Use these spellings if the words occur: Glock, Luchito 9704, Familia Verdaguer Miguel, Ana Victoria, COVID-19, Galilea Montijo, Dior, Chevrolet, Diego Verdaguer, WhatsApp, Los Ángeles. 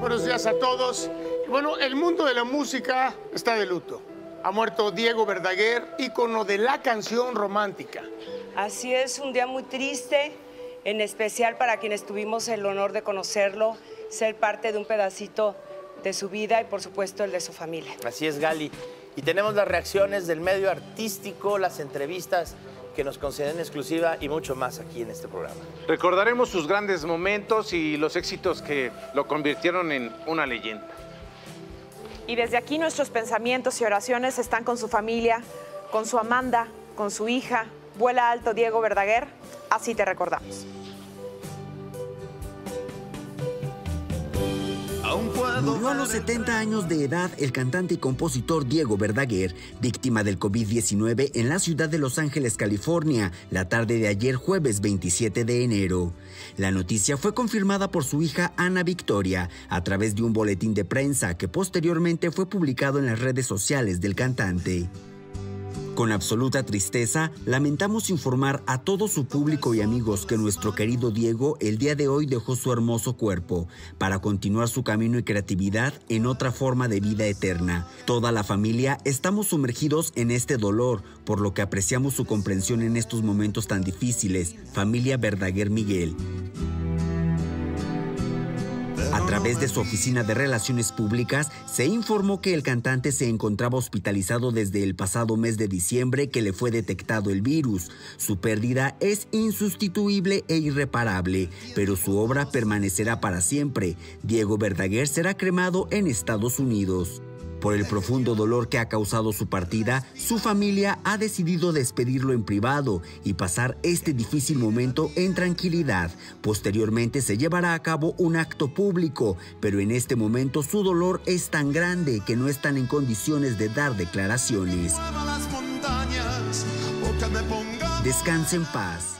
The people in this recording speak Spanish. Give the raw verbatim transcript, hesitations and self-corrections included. Buenos días a todos. Bueno, el mundo de la música está de luto. Ha muerto Diego Verdaguer, ícono de la canción romántica. Así es, un día muy triste, en especial para quienes tuvimos el honor de conocerlo, ser parte de un pedacito de su vida y, por supuesto, el de su familia. Así es, Gali. Y tenemos las reacciones del medio artístico, las entrevistas que nos conceden exclusiva y mucho más aquí en este programa. Recordaremos sus grandes momentos y los éxitos que lo convirtieron en una leyenda. Y desde aquí nuestros pensamientos y oraciones están con su familia, con su Amanda, con su hija. Vuela alto, Diego Verdaguer, así te recordamos. Murió a los setenta años de edad el cantante y compositor Diego Verdaguer, víctima del COVID diecinueve en la ciudad de Los Ángeles, California, la tarde de ayer jueves veintisiete de enero. La noticia fue confirmada por su hija Ana Victoria a través de un boletín de prensa que posteriormente fue publicado en las redes sociales del cantante. Con absoluta tristeza, lamentamos informar a todo su público y amigos que nuestro querido Diego el día de hoy dejó su hermoso cuerpo para continuar su camino y creatividad en otra forma de vida eterna. Toda la familia estamos sumergidos en este dolor, por lo que apreciamos su comprensión en estos momentos tan difíciles. Familia Verdaguer Miguel. A través de su oficina de Relaciones Públicas, se informó que el cantante se encontraba hospitalizado desde el pasado mes de diciembre que le fue detectado el virus. Su pérdida es insustituible e irreparable, pero su obra permanecerá para siempre. Diego Verdaguer será cremado en Estados Unidos. Por el profundo dolor que ha causado su partida, su familia ha decidido despedirlo en privado y pasar este difícil momento en tranquilidad. Posteriormente se llevará a cabo un acto público, pero en este momento su dolor es tan grande que no están en condiciones de dar declaraciones. Descanse en paz.